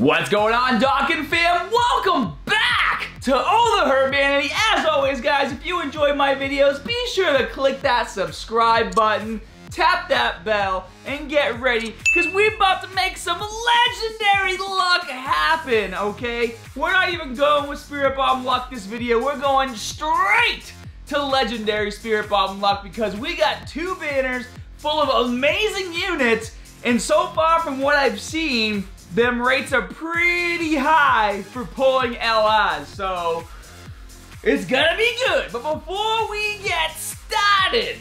What's going on, Dokkan fam? Welcome back to Oh The Hermanity. As always, guys, if you enjoy my videos, be sure to click that subscribe button, tap that bell, and get ready, because we're about to make some legendary luck happen, okay? We're not even going with Spirit Bomb luck this video. We're going straight to legendary Spirit Bomb luck, because we got two banners full of amazing units, and so far from what I've seen, them rates are pretty high for pulling LIs, so it's gonna be good. But before we get started,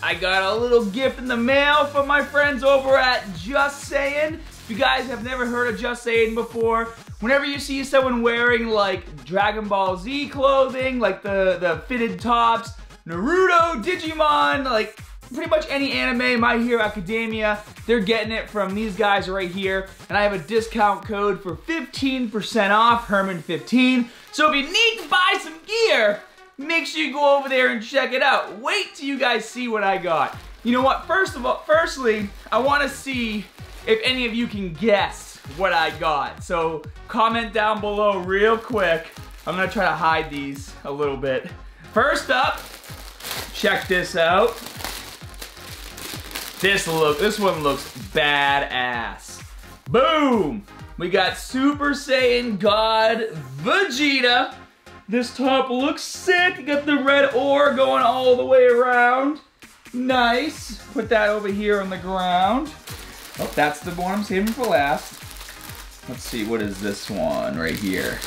I got a little gift in the mail from my friends over at Just Saiyan. If you guys have never heard of Just Saiyan before, whenever you see someone wearing like Dragon Ball Z clothing, like the fitted tops, Naruto, Digimon, like pretty much any anime, My Hero Academia, they're getting it from these guys right here. And I have a discount code for 15% off, Herman15. So if you need to buy some gear, make sure you go over there and check it out. Wait till you guys see what I got. You know what, firstly, I want to see if any of you can guess what I got. So comment down below real quick. I'm gonna try to hide these a little bit. First up, check this out. This one looks badass. Boom! We got Super Saiyan God Vegeta. This top looks sick. You got the red ore going all the way around. Nice. Put that over here on the ground. Oh, that's the one I'm saving for last. Let's see, what is this one right here?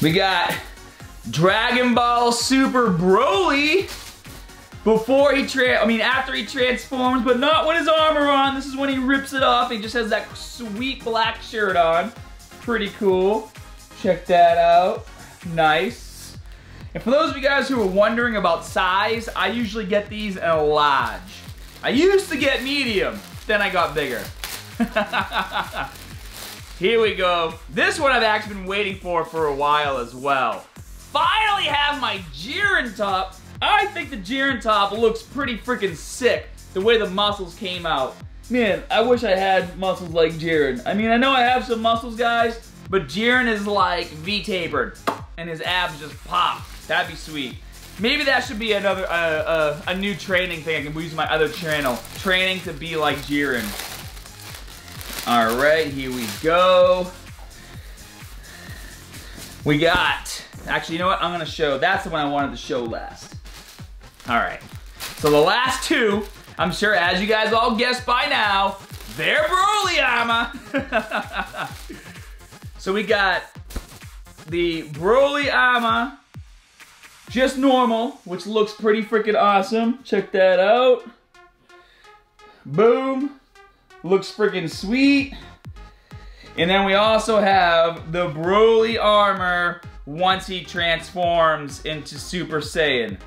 We got Dragon Ball Super Broly after he transforms, but not with his armor on. This is when he rips it off. He just has that sweet black shirt on. Pretty cool. Check that out. Nice. And for those of you guys who are wondering about size, I usually get these in a large. I used to get medium, then I got bigger. Here we go. This one I've actually been waiting for a while as well. Finally have my Jiren top. I think the Jiren top looks pretty freaking sick, the way the muscles came out. Man, I wish I had muscles like Jiren. I mean, I know I have some muscles, guys, but Jiren is like V-tapered, and his abs just pop. That'd be sweet. Maybe that should be another a new training thing. I can use my other channel, training to be like Jiren. All right, here we go. We got, actually, you know what? I'm gonna show, that's the one I wanted to show last. All right, so the last two, I'm sure as you guys all guessed by now, they're Broly armor. So we got the Broly armor, just normal, which looks pretty freaking awesome. Check that out. Boom, looks freaking sweet. And then we also have the Broly armor once he transforms into Super Saiyan.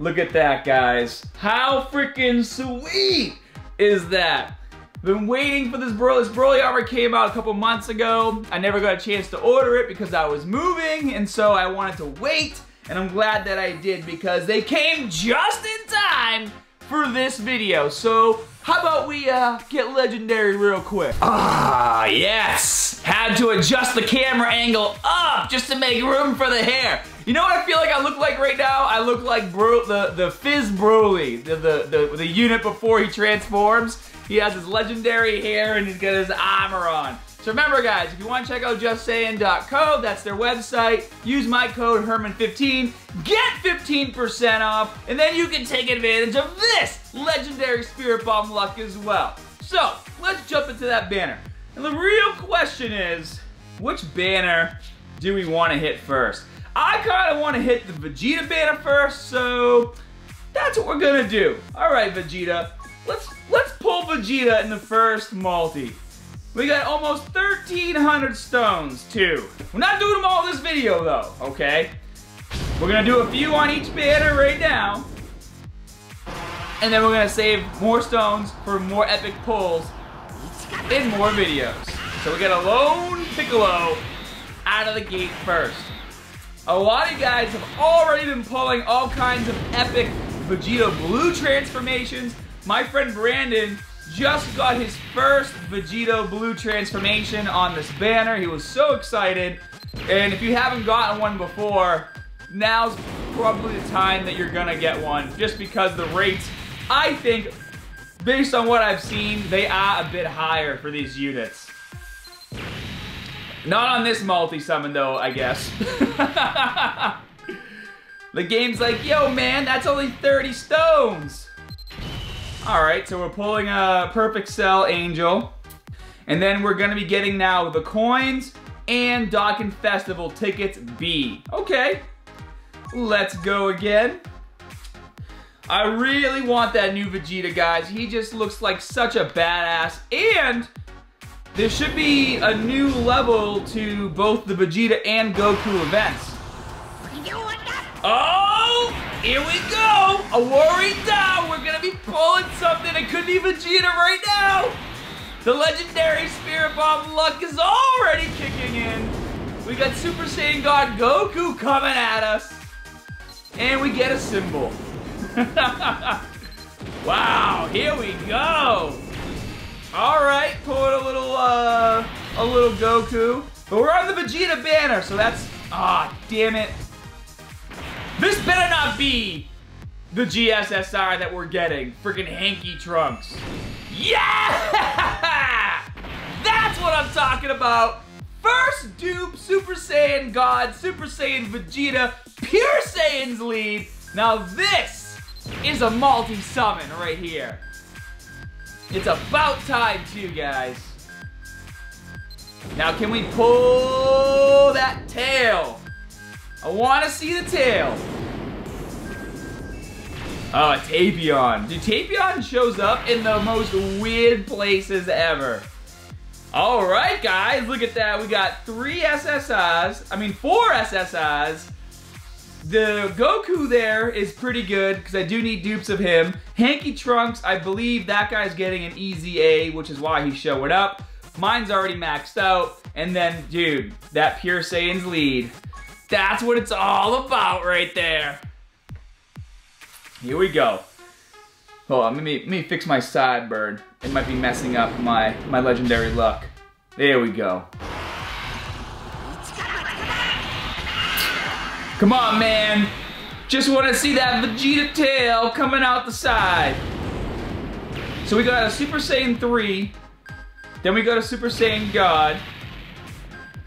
Look at that, guys. How freaking sweet is that? Been waiting for this Broly. This Broly armor came out a couple months ago. I never got a chance to order it because I was moving, and so I wanted to wait, and I'm glad that I did because they came just in time for this video. So how about we get legendary real quick? Ah, yes! Had to adjust the camera angle up just to make room for the hair. You know what I feel like I look like right now? I look like the Fizz Broly, the unit before he transforms. He has his legendary hair and he's got his armor on. So remember, guys, if you want to check out justsaiyan.co, that's their website. Use my code Herman15, get 15% off, and then you can take advantage of this legendary Spirit Bomb luck as well. So let's jump into that banner. And the real question is, which banner do we want to hit first? I kind of want to hit the Vegeta banner first, so that's what we're gonna do. All right, Vegeta, let's pull Vegeta in the first multi. We got almost 1,300 stones, too. We're not doing them all this video, though, okay? We're gonna do a few on each banner right now, and then we're gonna save more stones for more epic pulls in more videos. So we got a lone Piccolo out of the gate first. A lot of you guys have already been pulling all kinds of epic Vegeta blue transformations. my friend Brandon just got his first Vegito Blue transformation on this banner. He was so excited. And if you haven't gotten one before, now's probably the time that you're gonna get one, just because the rates, I think, based on what I've seen, they are a bit higher for these units. Not on this multi-summon though, I guess. The game's like, yo man, that's only 30 stones. All right, so we're pulling a Perfect Cell Angel. And then we're gonna be getting now the coins and Dokkan Festival tickets B. Okay, let's go again. I really want that new Vegeta, guys. He just looks like such a badass. And there should be a new level to both the Vegeta and Goku events. Oh, here we go. A worry down. We're going to be pulling something. It could be Vegeta right now. The legendary Spirit Bomb luck is already kicking in. We got Super Saiyan God Goku coming at us. And we get a symbol. Wow, here we go. All right, pulling a little Goku. But we're on the Vegeta banner, so that's, damn it. This better not be the GSSR that we're getting. Freaking Hanky Trunks. Yeah! That's what I'm talking about. First dupe, Super Saiyan God, Super Saiyan Vegeta, Pure Saiyan's lead. Now this is a multi-summon right here. It's about time too, guys. Now can we pull that tail? I want to see the tail. Oh, a Tapion. Dude, Tapion shows up in the most weird places ever. All right, guys, look at that. We got four SSIs. The Goku there is pretty good, because I do need dupes of him. Hanky Trunks, I believe that guy's getting an easy A, which is why he's showing up. Mine's already maxed out. And then, dude, that Pure Saiyan's lead. That's what it's all about right there. Here we go. Hold on, let me fix my sidebird. It might be messing up my legendary luck. There we go. Come on, man. Just want to see that Vegeta tail coming out the side. So we got a Super Saiyan 3. Then we got a Super Saiyan God.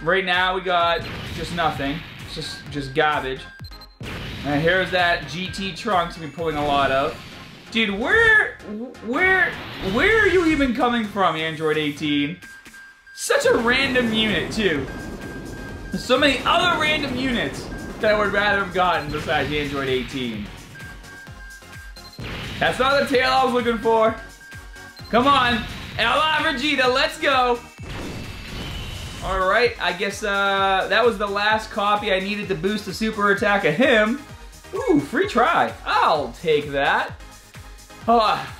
Right now we got just nothing. It's just garbage. And here's that GT Trunks we've been pulling a lot of. Dude, where are you even coming from, Android 18? Such a random unit, too. There's so many other random units that I would rather have gotten besides Android 18. That's not the tail I was looking for. Come on, LR Vegeta, let's go. All right, I guess that was the last copy I needed to boost the super attack of him. Ooh, free try, I'll take that. Oh,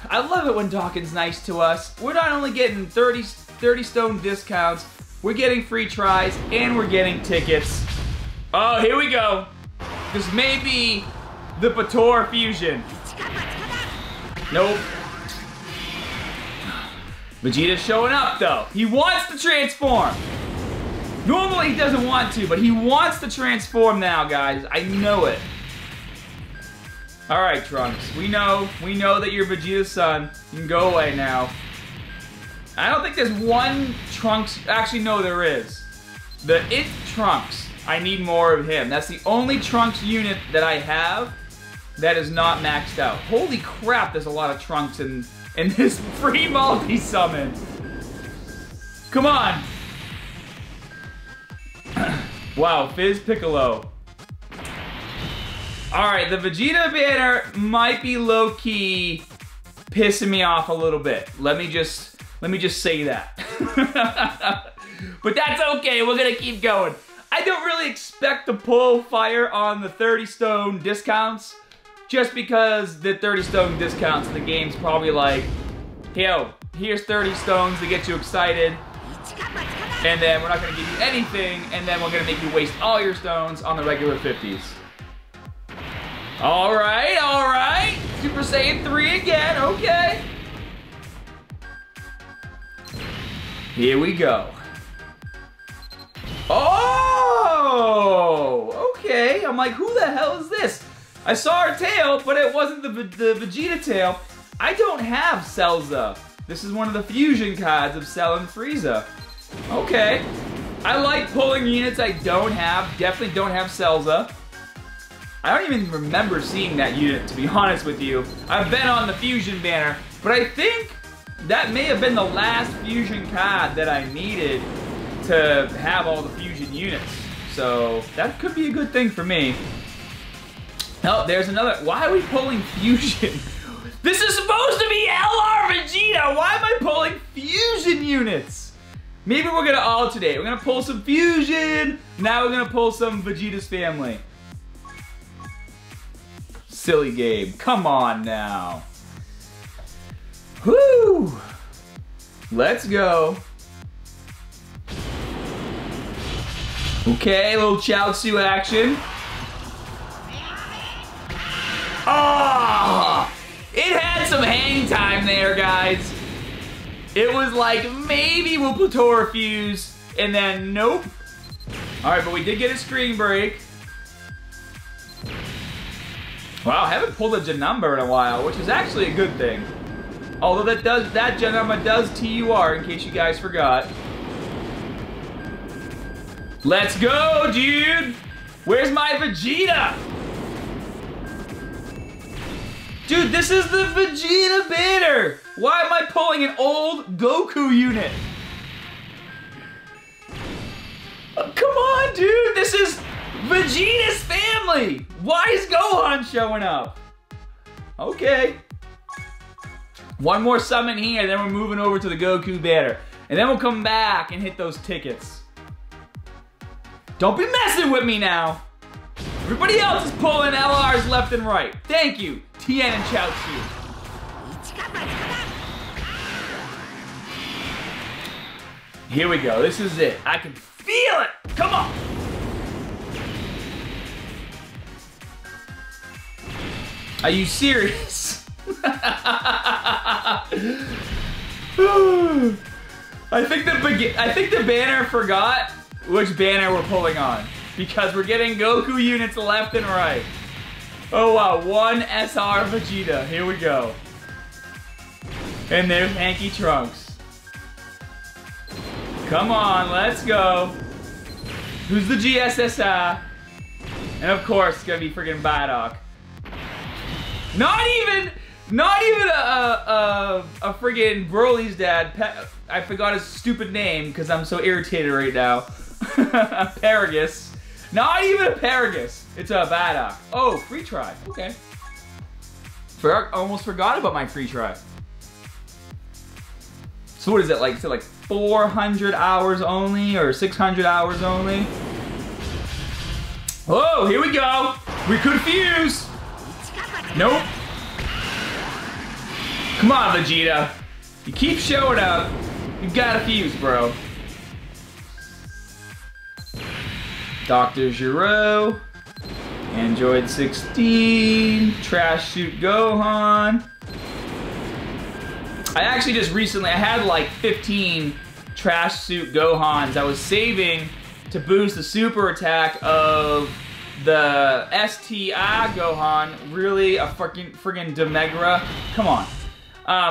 I love it when Dokkan's nice to us. We're not only getting 30 stone discounts, we're getting free tries and we're getting tickets. Oh, here we go. This may be the Pator fusion. Nope. Vegeta's showing up, though. He wants to transform. Normally, he doesn't want to, but he wants to transform now, guys. I know it. All right, Trunks. We know that you're Vegeta's son. You can go away now. I don't think there's one Trunks. Actually, no, there is. It's Trunks. I need more of him. That's the only Trunks unit that I have that is not maxed out. Holy crap, there's a lot of Trunks in this free multi-summon. Come on. Wow, Fizz Piccolo. All right, the Vegeta banner might be low-key pissing me off a little bit. Let me just say that. But that's okay, we're gonna keep going. I don't really expect to pull fire on the 30 stone discounts, just because the 30 stone discounts in the game's probably like, yo, here's 30 stones to get you excited, and then we're not gonna give you anything, and then we're gonna make you waste all your stones on the regular 50s. All right, all right. Super Saiyan 3 again, okay. Here we go. Oh, okay. I'm like, who the hell is this? I saw her tail, but it wasn't the Vegeta tail. I don't have Cellza. This is one of the fusion cards of Cell and Frieza. Okay. I like pulling units I don't have. Definitely don't have Cellza. I don't even remember seeing that unit, to be honest with you. I've been on the fusion banner, but I think that may have been the last fusion card that I needed to have all the fusion units. So that could be a good thing for me. Oh, there's another. Why are we pulling fusion? This is supposed to be LR Vegeta. Why am I pulling fusion units? Maybe we're gonna alternate. We're gonna pull some fusion. Now we're gonna pull some Vegeta's family. Silly game. Come on now. Whoo! Let's go. Okay, little Chiaotzu action. Ah! Oh, it had some hang time there, guys. It was like, maybe we'll plateau or fuse, and then nope. Alright, but we did get a screen break. Wow, I haven't pulled a Janumba in a while, which is actually a good thing. Although that Janumba does TUR, in case you guys forgot. Let's go, dude! Where's my Vegeta? Dude, this is the Vegeta banner! Why am I pulling an old Goku unit? Oh, come on, dude! This is Vegeta's family! Why is Gohan showing up? Okay. One more summon here, and then we're moving over to the Goku banner. And then we'll come back and hit those tickets. Don't be messing with me now. Everybody else is pulling LRs left and right. Thank you, Tien and Chiaotzu. Here we go, this is it. I can feel it, come on. Are you serious? I think the banner forgot which banner we're pulling on, because we're getting Goku units left and right. Oh wow, one SR Vegeta, here we go. And there's Hanky Trunks. Come on, let's go. Who's the GSSI? And of course, it's gonna be friggin' Bardock. Not even a friggin' Broly's dad. I forgot his stupid name because I'm so irritated right now. Paragus. Not even a Paragus. It's a Bardock. Oh, free try. Okay. I almost forgot about my free try. So what is it like? Is it like 400 hours only or 600 hours only? Oh, here we go. We could fuse. Nope. Come on, Vegeta. You keep showing up. You gotta fuse, bro. Dr. Giro, Android 16, Trash Shoot Gohan. I actually just recently, I had like 15 Trash Suit Gohans I was saving to boost the super attack of the STR Gohan. Really a friggin' Demegra? Come on.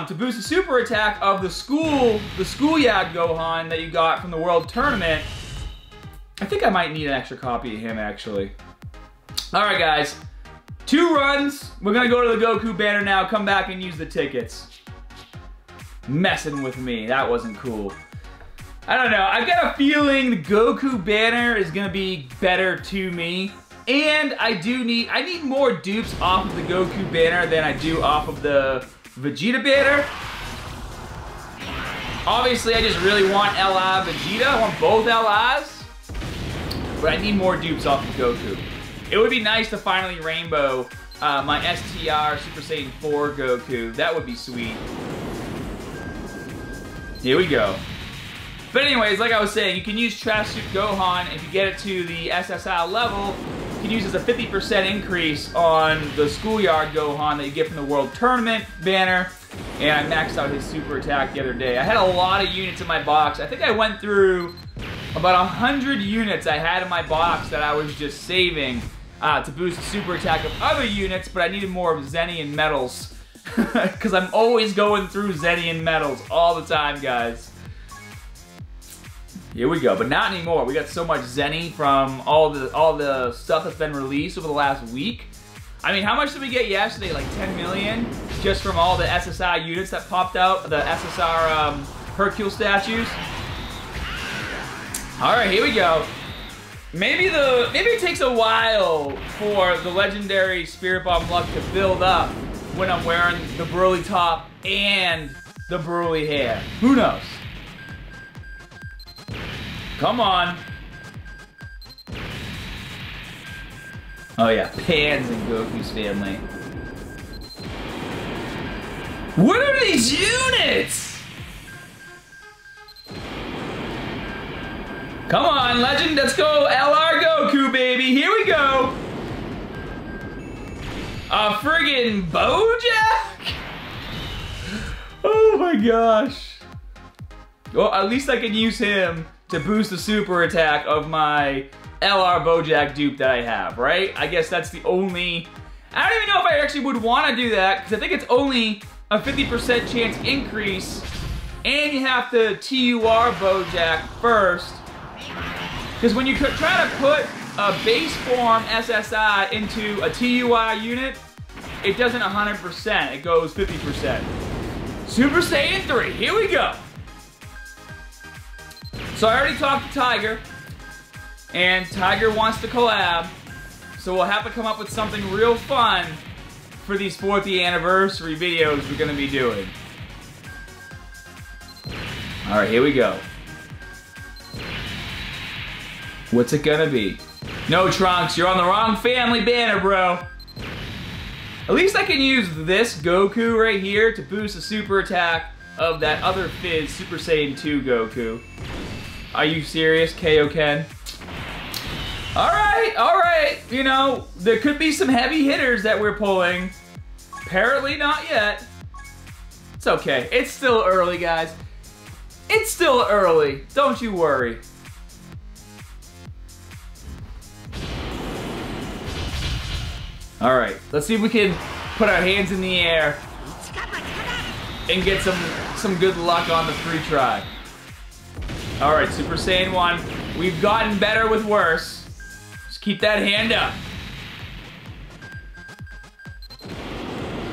To boost the super attack of the schoolyard Gohan that you got from the World Tournament. I think I might need an extra copy of him, actually. All right, guys. 2 runs. We're going to go to the Goku banner now, come back and use the tickets. Messing with me. That wasn't cool. I don't know. I've got a feeling the Goku banner is going to be better to me. And I need more dupes off of the Goku banner than I do off of the Vegeta banner. Obviously, I just really want LR Vegeta. I want both LRs. But I need more dupes off of Goku. It would be nice to finally rainbow my STR Super Saiyan 4 Goku. That would be sweet. Here we go. But anyways, like I was saying, you can use Trash Suit Gohan if you get it to the SSI level can use as a 50% increase on the Schoolyard Gohan that you get from the World Tournament banner. And I maxed out his super attack the other day. I had a lot of units in my box. I think I went through about 100 units I had in my box that I was just saving to boost the super attack of other units, but I needed more of Zenny and Metals. Because I'm always going through Zenny and Metals all the time, guys. Here we go, but not anymore. We got so much Zenny from all the stuff that's been released over the last week. I mean, how much did we get yesterday? Like 10 million? Just from all the SSI units that popped out, the SSR Hercule statues. All right, here we go. Maybe it takes a while for the legendary Spirit Bomb luck to build up when I'm wearing the Broly top and the Broly hair. Who knows? Come on. Oh yeah, Pans and Goku's family. What are these units? Come on, Legend, let's go LR Goku, baby. Here we go. A friggin' Bojack? Oh my gosh. Well, at least I can use him to boost the super attack of my LR Bojack dupe that I have, right? I guess that's the only... I don't even know if I actually would want to do that, because I think it's only a 50% chance increase, and you have to TUR Bojack first. Because when you try to put a base form SSI into a TUI unit, it doesn't 100%, it goes 50%. Super Saiyan 3, here we go. So I already talked to Tiger, and Tiger wants to collab, so we'll have to come up with something real fun for these 40th anniversary videos we're gonna be doing. All right, here we go. What's it gonna be? No, Trunks, you're on the wrong family banner, bro. At least I can use this Goku right here to boost the super attack of that other Fizz Super Saiyan 2 Goku. Are you serious, KO Ken? All right, you know, there could be some heavy hitters that we're pulling. Apparently not yet. It's okay, it's still early, guys. It's still early, don't you worry. All right, let's see if we can put our hands in the air and get some good luck on the free try. All right, Super Saiyan 1. We've gotten better with worse. Keep that hand up.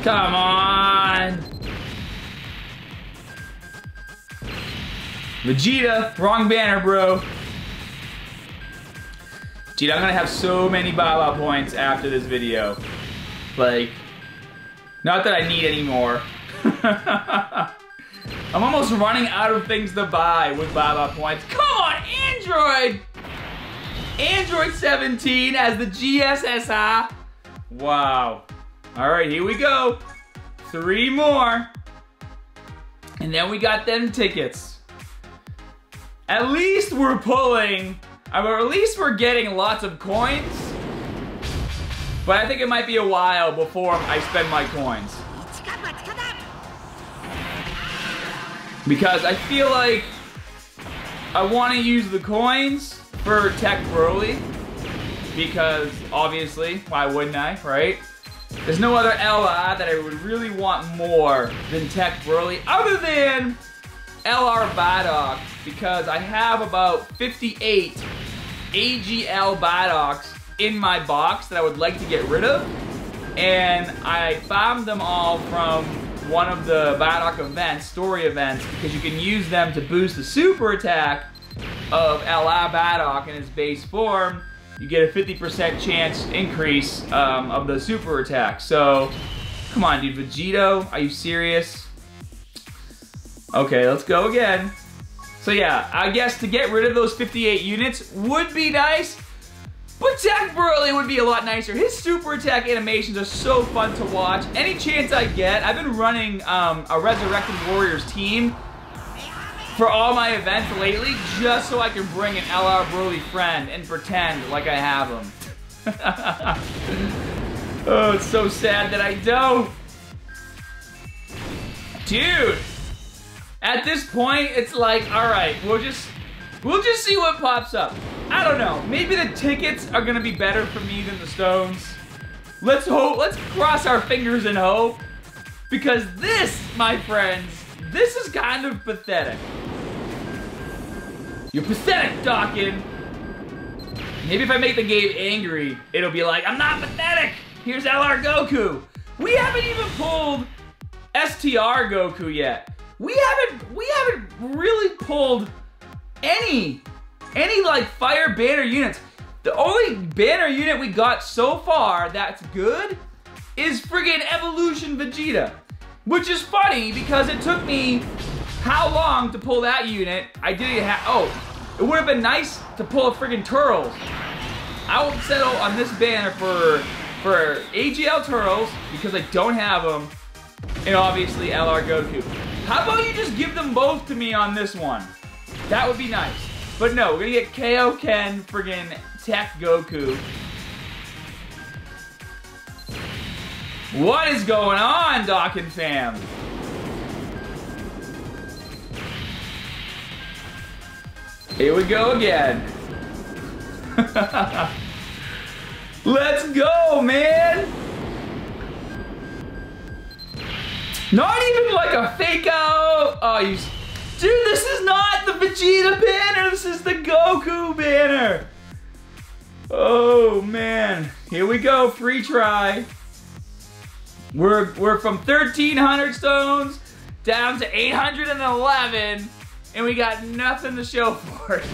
Come on. Vegeta, wrong banner, bro. Dude, I'm gonna have so many Baba points after this video. Like, not that I need any more. I'm almost running out of things to buy with Baba points. Come on, Android! Android 17 as the GSSI. Wow. All right, here we go. 3 more. And then we got them tickets. At least we're pulling, or at least we're getting lots of coins. But I think it might be a while before I spend my coins. Because I feel like I want to use the coins for Tech Broly, because obviously, why wouldn't I, right? There's no other LR that I would really want more than Tech Broly, other than LR Bardock, because I have about 58 AGL Bardocks in my box that I would like to get rid of, and I farmed them all from one of the Bardock events, story events, because you can use them to boost the super attack of LR Bardock in his base form. You get a 50% chance increase of the super attack. So, come on, dude. Vegito, are you serious? Okay, let's go again. So yeah, I guess to get rid of those 58 units would be nice, but Tech Broly would be a lot nicer. His super attack animations are so fun to watch. Any chance I get, I've been running a Resurrected Warriors team for all my events lately, just so I can bring an LR Broly friend and pretend like I have him. Oh, it's so sad that I don't. Dude! At this point, it's like, alright, we'll just see what pops up. I don't know. Maybe the tickets are gonna be better for me than the stones. Let's hope, let's cross our fingers and hope. Because this, my friends, this is kind of pathetic. You're pathetic, Dokkan. Maybe if I make the game angry, it'll be like, I'm not pathetic. Here's LR Goku. We haven't even pulled STR Goku yet. We haven't really pulled any like fire banner units. The only banner unit we got so far that's good is friggin' Evolution Vegeta. Which is funny because it took me how long to pull that unit? I didn't have, oh, it would have been nice to pull a friggin' Turtles. I will settle on this banner for AGL Turtles because I don't have them. And obviously LR Goku. How about you just give them both to me on this one? That would be nice. But no, we're gonna get KO Ken friggin' Tech Goku. What is going on, Dokkan fam? Here we go again. Let's go, man! Not even like a fake out! Oh, you... Dude, this is not the Vegeta banner! This is the Goku banner! Oh, man. Here we go, free try. We're from 1,300 stones down to 811, and we got nothing to show for it.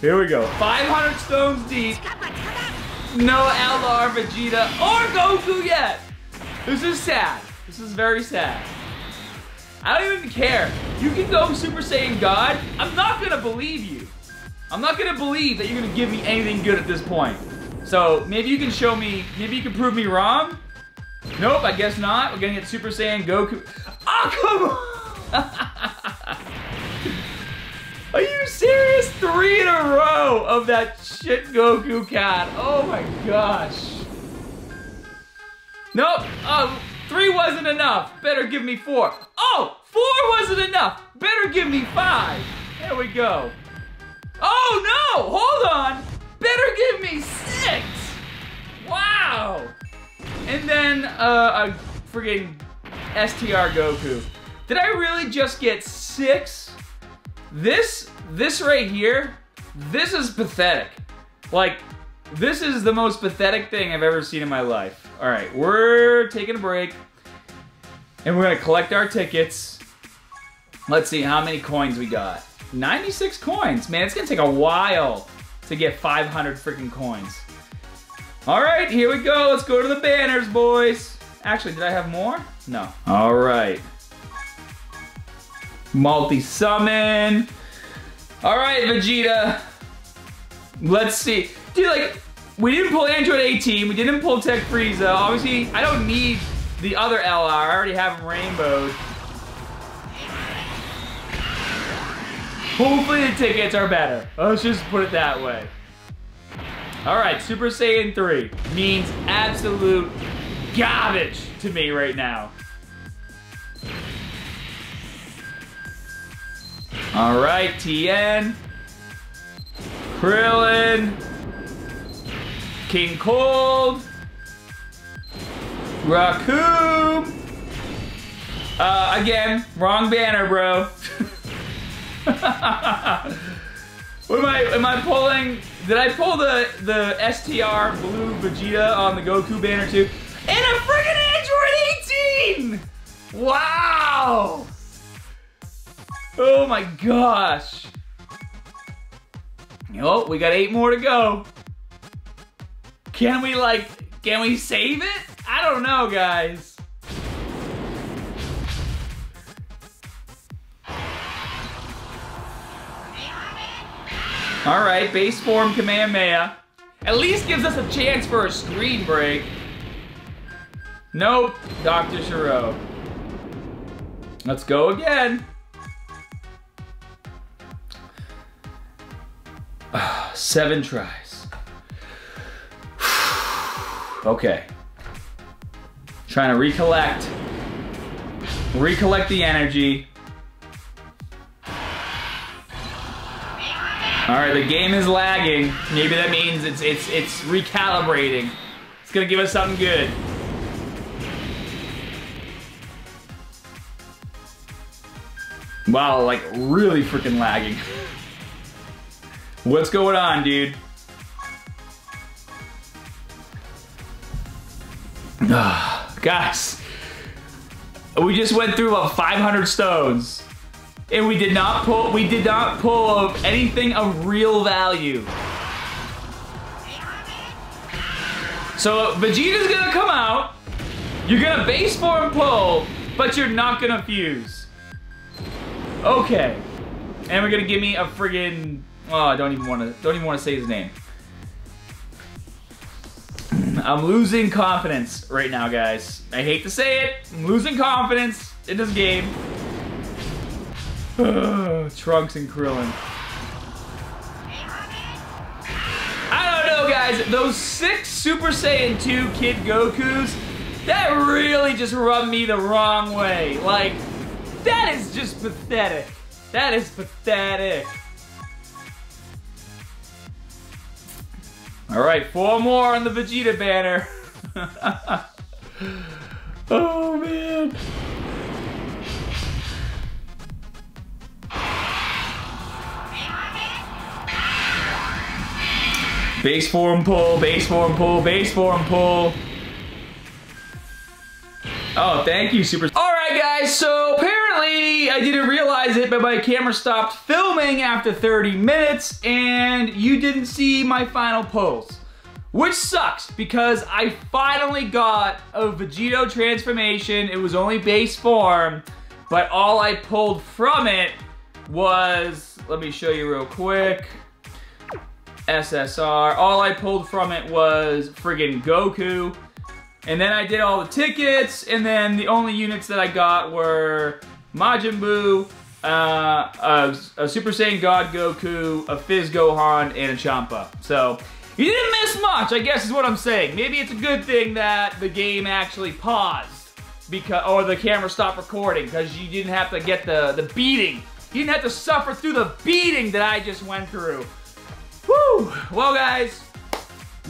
Here we go. 500 stones deep. No LR Vegeta or Goku yet. This is sad. This is very sad. I don't even care. You can go Super Saiyan God. I'm not gonna believe you. I'm not gonna believe that you're gonna give me anything good at this point. So, maybe you can show me, maybe you can prove me wrong? Nope, I guess not. We're gonna get Super Saiyan Goku. Oh, come on! Are you serious? 3 in a row of that shit Goku cat. Oh my gosh. Nope, 3 wasn't enough. Better give me 4. Oh, 4 wasn't enough. Better give me 5. There we go. Oh no, hold on. Better give me 6! Wow! And then a friggin' STR Goku. Did I really just get 6? This right here, this is pathetic. Like, this is the most pathetic thing I've ever seen in my life. All right, we're taking a break. And we're gonna collect our tickets. Let's see how many coins we got. 96 coins, man, it's gonna take a while to get 500 freaking coins. All right, here we go. Let's go to the banners, boys. Actually, did I have more? No. All right. Multi-summon. All right, Vegeta. Let's see. Dude, like, we didn't pull Android 18. We didn't pull Tech Frieza. Obviously, I don't need the other LR. I already have him rainbowed. Hopefully the tickets are better. Let's just put it that way. All right, Super Saiyan 3 means absolute garbage to me right now. All right, Tien, Krillin, King Cold, Raccoon. Again, wrong banner, bro. Am I pulling? Did I pull the STR blue Vegeta on the Goku banner too? And a friggin' Android 18! Wow! Oh my gosh! Oh, we got 8 more to go. Can we can we save it? I don't know, guys. All right, base form Kamehameha. At least gives us a chance for a screen break. Nope, Dr. Shiro. Let's go again. 7 tries. Okay. Trying to recollect. Recollect the energy. All right, the game is lagging. Maybe that means it's recalibrating. It's gonna give us something good. Wow, like really freaking lagging. What's going on, dude? Guys, we just went through about 500 stones. And we did not pull up anything of real value. So Vegeta's gonna come out, you're gonna base form pull, but you're not gonna fuse. Okay. And we're gonna give me a friggin', oh, I don't even wanna say his name. I'm losing confidence right now, guys. I hate to say it, I'm losing confidence in this game. Trunks and Krillin. I don't know, guys. Those 6 Super Saiyan 2 Kid Gokus, that really just rubbed me the wrong way. Like, that is just pathetic. That is pathetic. All right, 4 more on the Vegeta banner. Oh, man. Base form pull, base form pull, base form pull. Oh, thank you, Super. All right, guys, so apparently I didn't realize it, but my camera stopped filming after 30 minutes and you didn't see my final pulls, which sucks because I finally got a Vegito transformation. It was only base form, but all I pulled from it was, let me show you real quick. SSR. All I pulled from it was friggin' Goku. And then I did all the tickets, and then the only units that I got were Majin Buu, a Super Saiyan God Goku, a Fizz Gohan, and a Champa. So, you didn't miss much, I guess is what I'm saying. Maybe it's a good thing that the game actually paused, because, or the camera stopped recording, because you didn't have to get the beating. You didn't have to suffer through the beating that I just went through. Woo! Well, guys,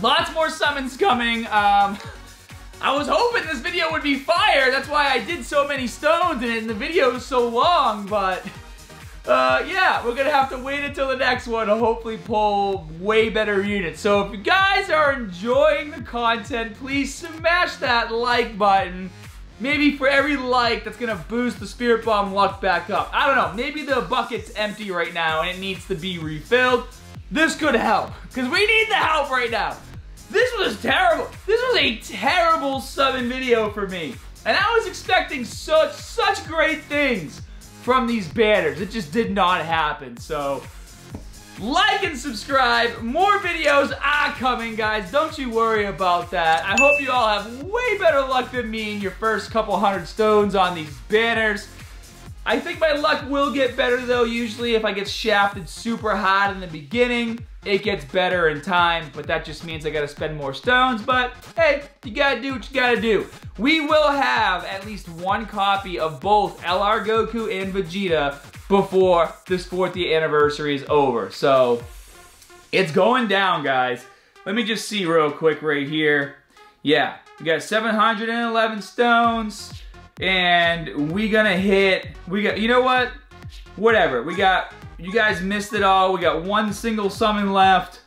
lots more summons coming. I was hoping this video would be fire. That's why I did so many stones and the video was so long. But, yeah, we're going to have to wait until the next one to hopefully pull way better units. So if you guys are enjoying the content, please smash that like button. Maybe for every like, that's going to boost the Spirit Bomb luck back up. I don't know. Maybe the bucket's empty right now and it needs to be refilled. This could help, because we need the help right now. This was terrible. This was a terrible summon video for me. And I was expecting such great things from these banners. It just did not happen. So, like and subscribe. More videos are coming, guys. Don't you worry about that. I hope you all have way better luck than me in your first couple hundred stones on these banners. I think my luck will get better though. Usually if I get shafted super hot in the beginning, it gets better in time, but that just means I gotta spend more stones, but hey, you gotta do what you gotta do. We will have at least one copy of both LR Goku and Vegeta before this 40th anniversary is over. So, it's going down, guys. Let me just see real quick right here. Yeah, we got 711 stones. And we got, you know what? Whatever, we got, you guys missed it all. We got one single summon left.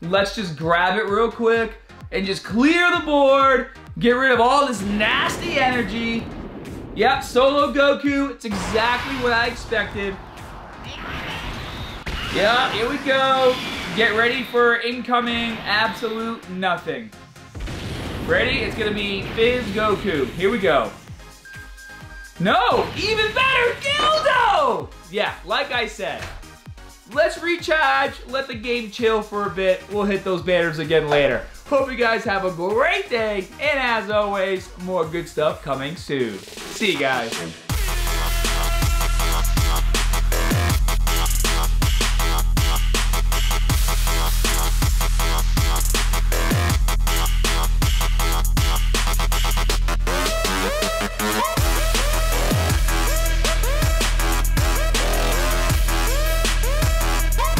Let's just grab it real quick and just clear the board, get rid of all this nasty energy. Yep, solo Goku, it's exactly what I expected. Yeah, here we go. Get ready for incoming absolute nothing. Ready? It's gonna be Fizz Goku. Here we go. No! Even better, Dildo! Yeah, like I said, let's recharge, let the game chill for a bit. We'll hit those banners again later. Hope you guys have a great day, and as always, more good stuff coming soon. See you guys.